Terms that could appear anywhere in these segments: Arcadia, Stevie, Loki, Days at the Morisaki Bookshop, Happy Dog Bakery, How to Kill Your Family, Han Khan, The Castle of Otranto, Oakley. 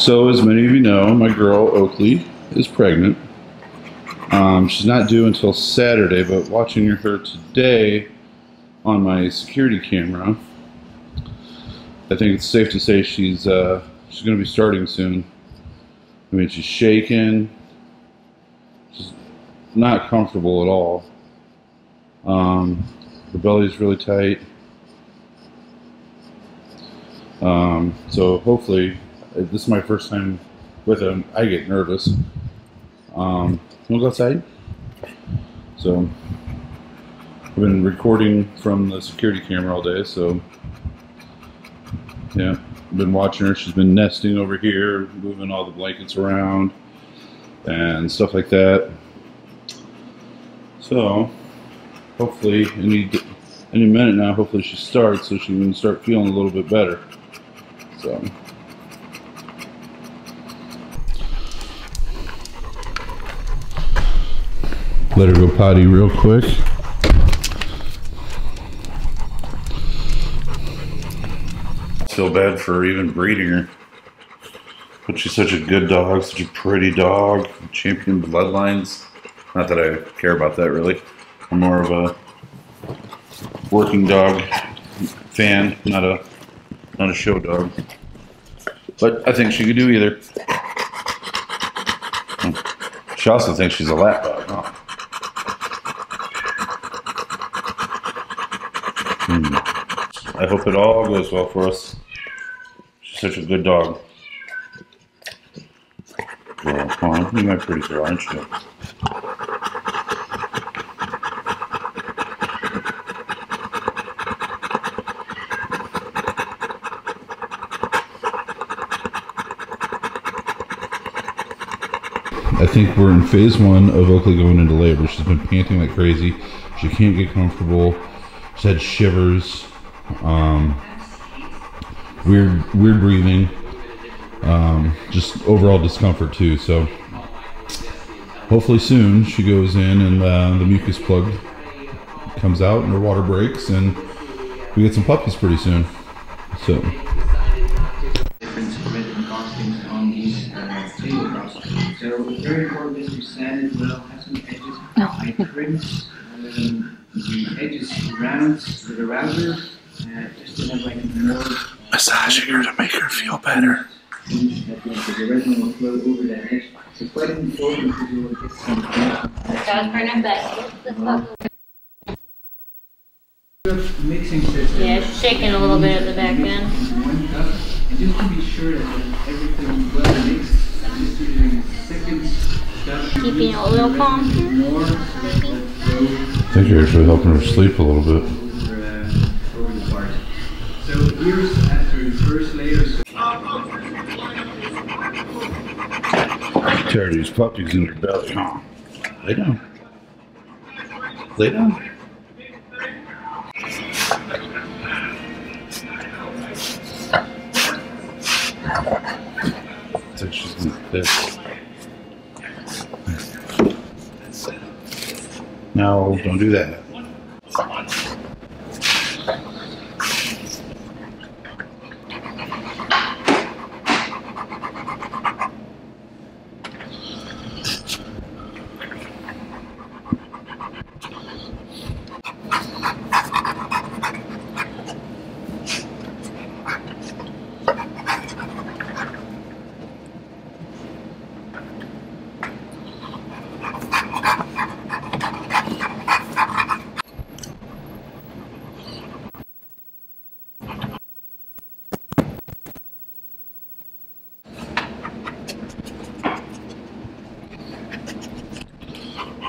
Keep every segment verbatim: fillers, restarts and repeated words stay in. So as many of you know, my girl Oakley is pregnant. Um, she's not due until Saturday, but watching her today on my security camera, I think it's safe to say she's uh, she's going to be starting soon. I mean, she's shaking, she's not comfortable at all. Um, the belly's really tight. Um, so hopefully, this is my first time with him. I get nervous. Um, We'll go outside. So I've been recording from the security camera all day, so yeah, I've been watching her. She's been nesting over here, moving all the blankets around and stuff like that. So hopefully any any minute now, hopefully she starts so she can start feeling a little bit better. So let her go potty real quick. I feel bad for even breeding her, but she's such a good dog, such a pretty dog, champion bloodlines. Not that I care about that really. I'm more of a working dog fan, not a not a show dog. But I think she could do either. She also thinks she's a lap dog, huh? I hope it all goes well for us. She's such a good dog. Girl, come on, you're my pretty girl, aren't you? I think we're in phase one of Oakley going into labor. She's been panting like crazy. She can't get comfortable. She's had shivers. Um, weird, weird breathing, um, just overall discomfort too. So hopefully soon she goes in and uh, the mucus plug comes out and her water breaks and we get some puppies pretty soon. So. The edges round for the rouser. Uh, just to have like a nerve. Massaging her to make her feel better. The resin will flow over that edge. So quite important because you will get some. Dog partner, but let's mixing system. Yeah, it's shaking a little bit at the back end. One cup, and just to be sure that everything well mixed. Just doing seconds. Keeping it a little calm. I think you're actually helping her sleep a little bit. So here's after the first layer. Tear these puppies in their belly, huh? Lay down. Lay down. I think she's gonna be pissed. No, don't do that.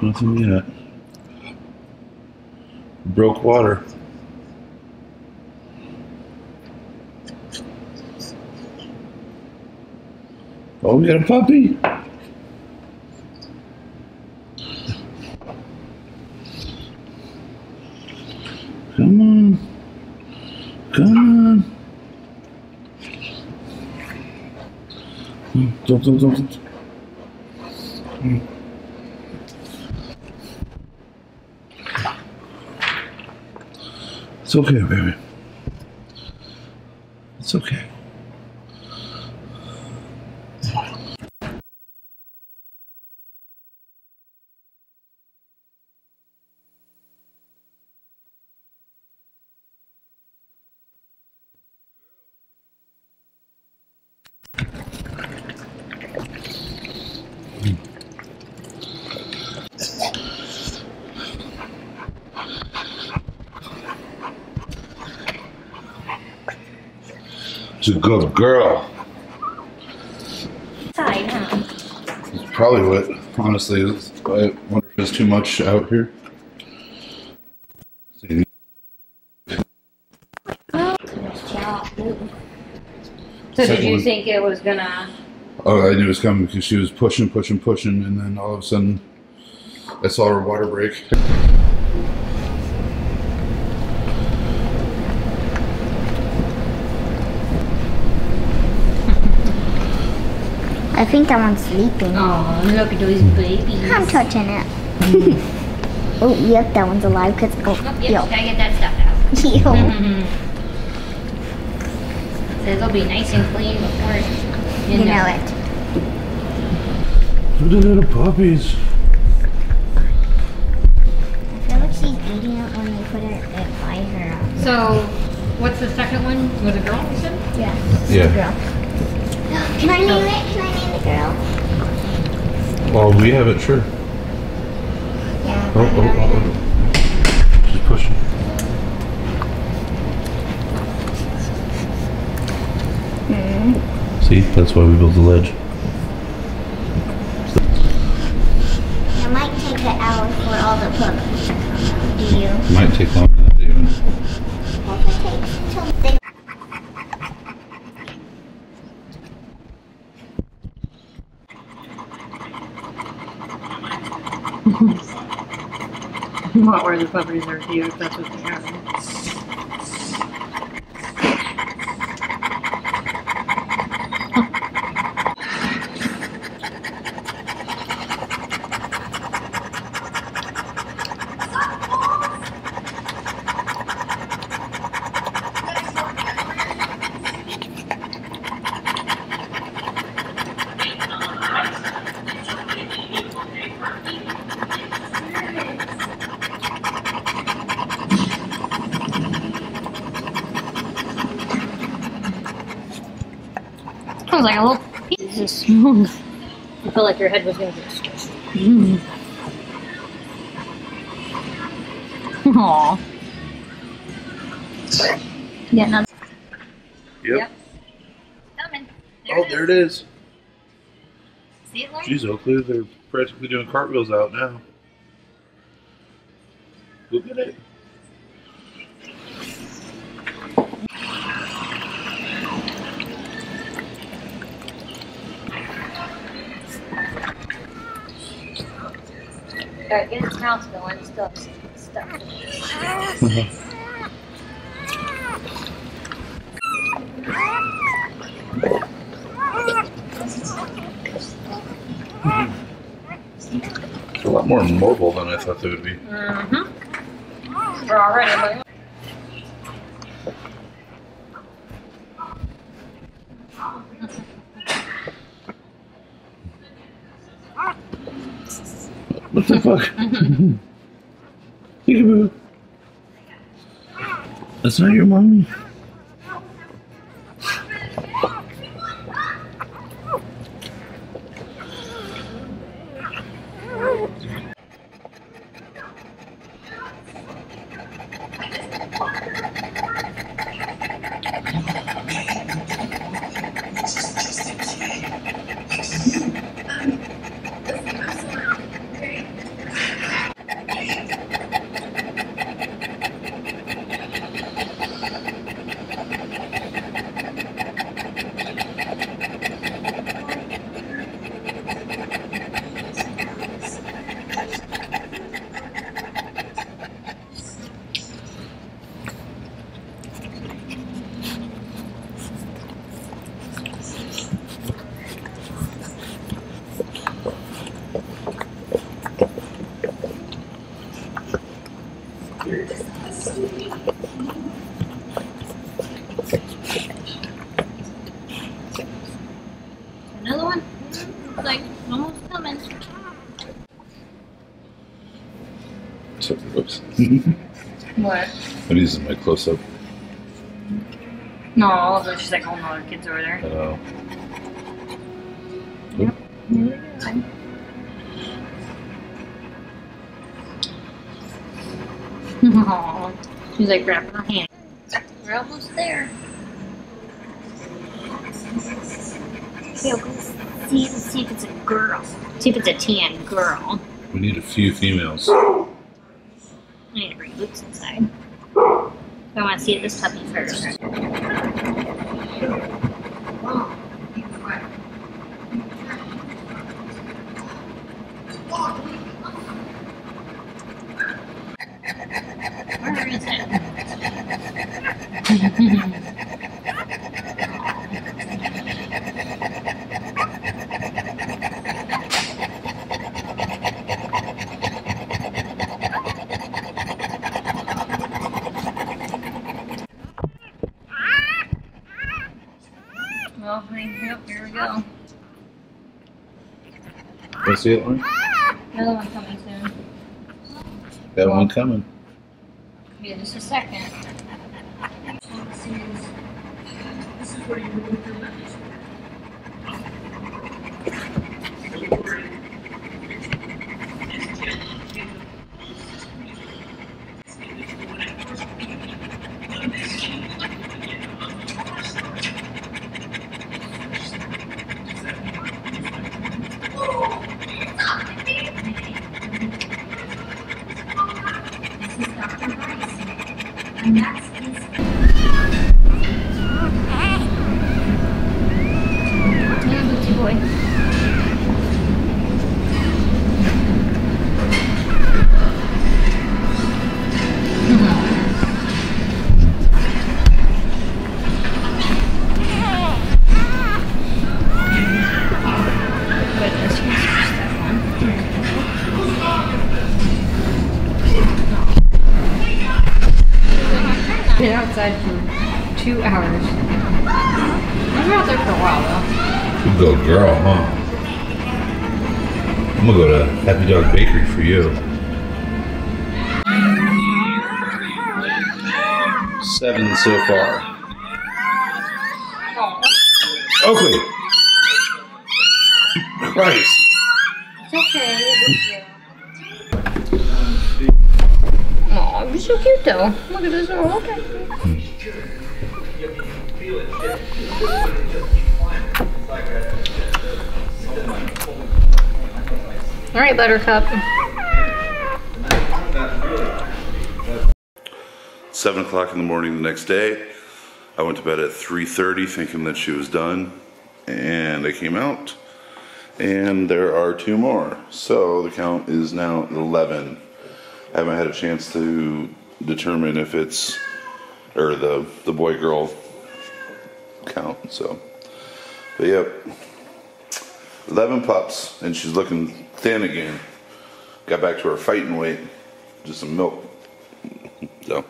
Nothing yet. Broke water. Oh, we got a puppy. Come on. Come on. Jump, jump, jump, jump. Mm. It's okay, baby. It's okay. That's a good girl. Sorry, huh? It's probably what, honestly, I wonder if there's too much out here. So did you think it was gonna? All I knew was coming because she was pushing, pushing, pushing, and then all of a sudden, I saw her water break. I think that one's sleeping. Oh, look at those babies! I'm touching it. Mm. Oh, yep, that one's alive. Cause oh, oh yep, yo. Gotta get that stuff out. It'll be nice and clean before you, you know, know it. Look at the little puppies. I feel like she's eating it when you put it, it by her. So, what's the second one? Was it a girl, you said? Yeah. Yeah. Girl. Can I name it? Can I name the girl? Well, we have it, sure. Yeah. Oh, oh, oh, oh. She's pushing. See, that's why we built the ledge. It might take an hour for all the puppies to come out. Do you? It might take longer than that, even. It takes till they... What were the puppies are here, if that's what they have. Sounds like a little piece. I feel like your head was going to get stressed. Mm. Aww. Yeah, no. Yep. Yep. Coming. There oh, it there it is. See it, Lauren? Jeez, Oakley, they're practically doing cartwheels out now. Look at it. Alright, get its mouth going. It's still stuck. It's a lot more mobile than I thought they would be. Mm-hmm. They're already. What the fuck? Peekaboo. That's not your mommy. Another one? It's like almost coming. Oops. What? I'm using my close up. No, there's just like a whole lot of kids over there. Oh. Yep. Yep. Aww. She's like grabbing her hand. We're almost there. Here, let's see, let's see if it's a girl. Let's see if it's a tan girl. We need a few females. I need to bring Luke's inside. I want to see this puppy first. Where is it? Well, yep, here we go. Can you see it, Lauren? Another one coming soon. Got one coming. Yeah, just a second. This is where you remove your message. Been outside for two hours. I've been out there for a while though. Good girl, huh? I'm gonna go to Happy Dog Bakery for you. Seven so far. Oh. Oakley! Christ! It's okay. Oh, you're so cute though. Look at this little okay. Hmm. All right, Buttercup. Seven o'clock in the morning the next day. I went to bed at three thirty thinking that she was done. And I came out and there are two more. So the count is now eleven. I haven't had a chance to determine if it's, or the, the boy-girl count, so. But yep, eleven pups, and she's looking thin again. Got back to her fighting weight, just some milk. So,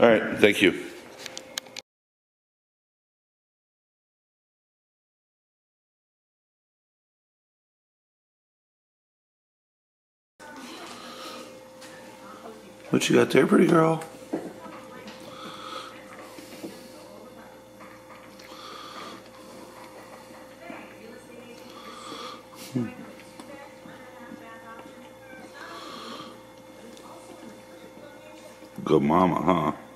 all right, thank you. What you got there, pretty girl? Hmm. Good mama, huh?